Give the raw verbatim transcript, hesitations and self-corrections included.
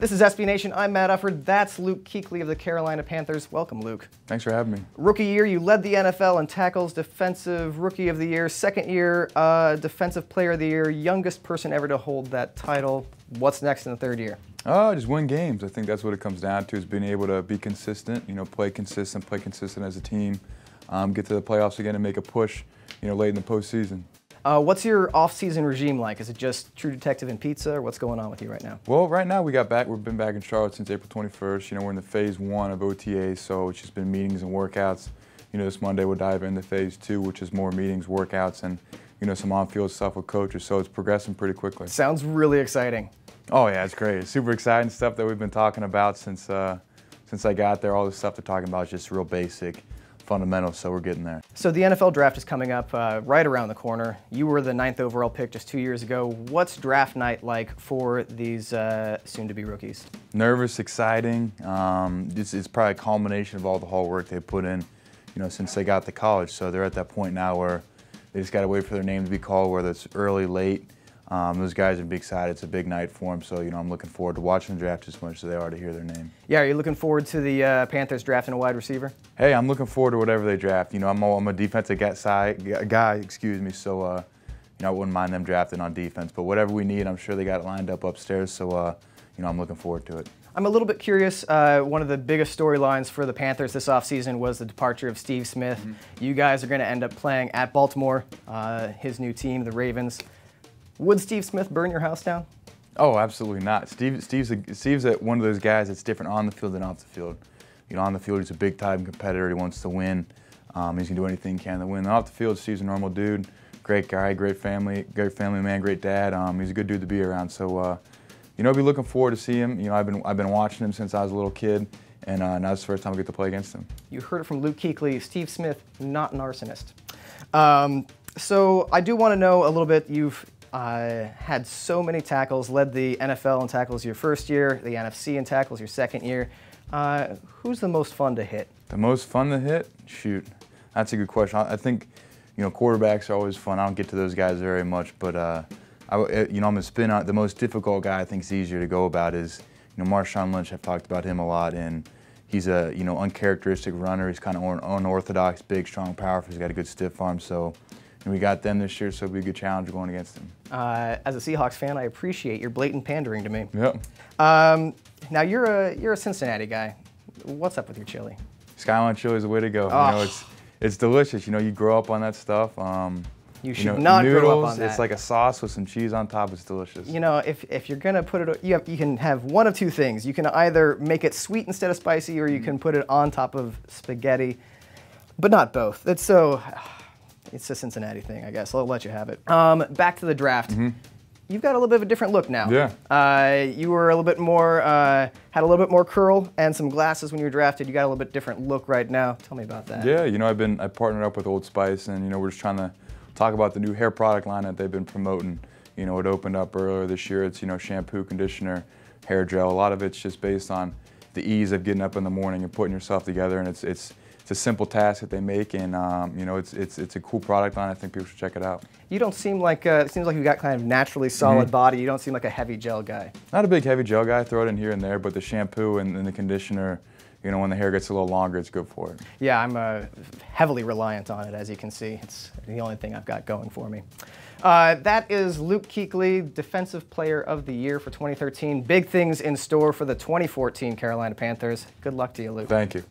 This is S B Nation, I'm Matt Ufford, that's Luke Kuechly of the Carolina Panthers. Welcome, Luke. Thanks for having me. Rookie year, you led the N F L in tackles, defensive rookie of the year, second year uh, defensive player of the year, youngest person ever to hold that title. What's next in the third year? Uh, just win games. I think that's what it comes down to, is being able to be consistent, you know, play consistent, play consistent as a team, um, get to the playoffs again and make a push, you know, late in the postseason. Uh, what's your off-season regime like? Is it just True Detective and pizza, or what's going on with you right now? Well, right now we got back. We've been back in Charlotte since April twenty-first. You know, we're in the phase one of O T A, so it's just been meetings and workouts. You know, this Monday we'll dive into phase two, which is more meetings, workouts, and you know, some on-field stuff with coaches. So it's progressing pretty quickly. Sounds really exciting. Oh yeah, it's great. It's super exciting stuff that we've been talking about since uh, since I got there. All the stuff they're talking about is just real basic. Fundamentals, so we're getting there. So the N F L draft is coming up uh, right around the corner. You were the ninth overall pick just two years ago. What's draft night like for these uh, soon-to-be rookies? Nervous, exciting. Um, it's, it's probably a culmination of all the hard work they put in, you know, since they got to college. So they're at that point now where they just got to wait for their name to be called, whether it's early, late. Um, those guys would be excited. It's a big night for them, so you know I'm looking forward to watching the draft as much as they are to hear their name. Yeah, are you looking forward to the uh, Panthers drafting a wide receiver? Hey, I'm looking forward to whatever they draft. You know, I'm a, I'm a defensive side guy, excuse me. So, uh, you know, I wouldn't mind them drafting on defense, but whatever we need, I'm sure they got it lined up upstairs. So, uh, you know, I'm looking forward to it. I'm a little bit curious. Uh, one of the biggest storylines for the Panthers this offseason was the departure of Steve Smith. Mm-hmm. You guys are going to end up playing at Baltimore, uh, his new team, the Ravens. Would Steve Smith burn your house down? Oh, absolutely not. Steve, Steve's, a, Steve's a, one of those guys that's different on the field than off the field. You know, on the field, he's a big-time competitor. He wants to win. Um, he's going to do anything he can to win. And off the field, Steve's a normal dude, great guy, great family, great family man, great dad. Um, he's a good dude to be around. So, uh, you know, I'll be looking forward to see him. You know, I've been, I've been watching him since I was a little kid, and uh, now it's the first time I get to play against him. You heard it from Luke Kuechly. Steve Smith, not an arsonist. Um, so I do want to know a little bit. You've Uh, had so many tackles, led the N F L in tackles your first year, the N F C in tackles your second year. Uh, who's the most fun to hit? The most fun to hit? Shoot, that's a good question. I, I think, you know, quarterbacks are always fun. I don't get to those guys very much, but, uh, I, you know, I'm a spin on the most difficult guy I think is easier to go about is, you know, Marshawn Lynch. I've talked about him a lot, and he's a, you know, uncharacteristic runner. He's kind of unorthodox, big, strong, powerful. He's got a good stiff arm, so. And we got them this year, so it'll be a good challenge going against them. Uh, as a Seahawks fan, I appreciate your blatant pandering to me. Yep. Um, now, you're a, you're a Cincinnati guy. What's up with your chili? Skyline chili is the way to go. Oh. You know, it's, it's delicious. You know, you grow up on that stuff. Um, you should you know, not noodles, grow up on that. It's like a sauce with some cheese on top. It's delicious. You know, if, if you're going to put it, you, have, you can have one of two things. You can either make it sweet instead of spicy, or you can put it on top of spaghetti, but not both. That's so... It's a Cincinnati thing, I guess. I'll let you have it. Um, back to the draft. Mm-hmm. You've got a little bit of a different look now. Yeah. Uh, you were a little bit more, uh, had a little bit more curl and some glasses when you were drafted. You got a little bit different look right now. Tell me about that. Yeah, you know, I've been, I partnered up with Old Spice, and, you know, we're just trying to talk about the new hair product line that they've been promoting. You know, it opened up earlier this year. It's, you know, shampoo, conditioner, hair gel. A lot of it's just based on the ease of getting up in the morning and putting yourself together, and it's, it's, It's a simple task that they make, and um, you know, it's it's it's a cool product line. I think people should check it out. You don't seem like uh, it seems like you got kind of naturally solid mm-hmm. body. You don't seem like a heavy gel guy. Not a big heavy gel guy. I throw it in here and there, but the shampoo and, and the conditioner, you know, when the hair gets a little longer, it's good for it. Yeah, I'm uh, heavily reliant on it, as you can see. It's the only thing I've got going for me. Uh, that is Luke Kuechly, Defensive Player of the Year for twenty thirteen. Big things in store for the twenty fourteen Carolina Panthers. Good luck to you, Luke. Thank you.